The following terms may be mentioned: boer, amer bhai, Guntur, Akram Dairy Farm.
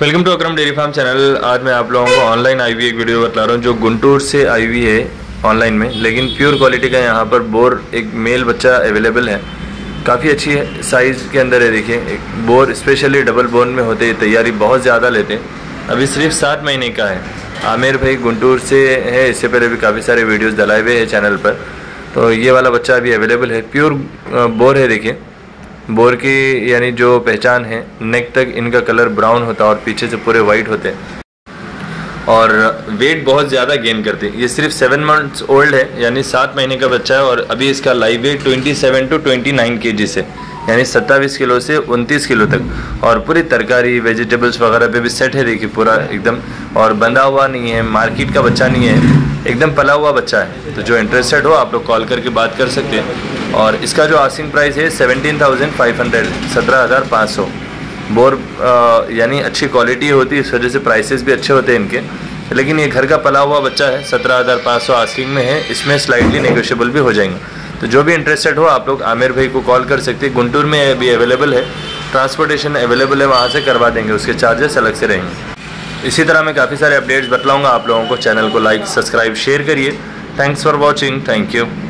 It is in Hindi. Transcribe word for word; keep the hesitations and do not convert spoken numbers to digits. Welcome to Akram dairy farm channel. आज मैं आप लोगों को ऑनलाइन आई हुई एक वीडियो बता रहा हूँ जो गुंटूर से आई हुई है ऑनलाइन में, लेकिन प्योर क्वालिटी का। यहाँ पर बोर एक मेल बच्चा अवेलेबल है, काफ़ी अच्छी है, साइज़ के अंदर है। देखिए एक बोर स्पेशली डबल बोन में होते हैं, तैयारी बहुत ज़्यादा लेते हैं। अभी सिर्फ सात महीने का है। आमिर भाई गुंटूर से है, इससे पहले भी काफ़ी सारे वीडियोज़ डलाए हुए हैं चैनल पर। तो ये वाला बच्चा अभी अवेलेबल है, प्योर बोर है। देखिए बोर की यानी जो पहचान है, नेक तक इनका कलर ब्राउन होता है और पीछे से पूरे वाइट होते हैं और वेट बहुत ज़्यादा गेन करते हैं। ये सिर्फ सेवन मंथ्स ओल्ड है, यानी सात महीने का बच्चा है और अभी इसका live weight twenty seven to twenty nine K G से, यानी सत्ताईस किलो से उनतीस किलो तक। और पूरी तरकारी वेजिटेबल्स वगैरह पे भी सेट है। देखिए पूरा एकदम, और बंधा हुआ नहीं है, मार्केट का बच्चा नहीं है, एकदम पला हुआ बच्चा है। तो जो इंटरेस्टेड हो आप लोग कॉल करके बात कर सकते हैं। और इसका जो आस्किंग प्राइस है सेवनटीन थाउजेंड फाइव हंड्रेड, सत्रह हज़ार पाँच सौ। बोर यानी अच्छी क्वालिटी होती है, इस वजह से प्राइसेस भी अच्छे होते हैं इनके। लेकिन ये घर का पला हुआ बच्चा है, सत्रह हज़ार पाँच सौ आस्किंग में है, इसमें स्लाइटली नेगोशिएबल भी हो जाएंगे। तो जो भी इंटरेस्टेड हो आप लोग आमिर भाई को कॉल कर सकते हैं। गुंटूर में अभी अवेलेबल है, ट्रांसपोर्टेशन अवेलेबल है, वहाँ से करवा देंगे, उसके चार्जेस अलग से रहेंगे। इसी तरह मैं काफ़ी सारे अपडेट्स बतलाऊँगा आप लोगों को। चैनल को लाइक सब्सक्राइब शेयर करिए। Thanks for watching, thank you.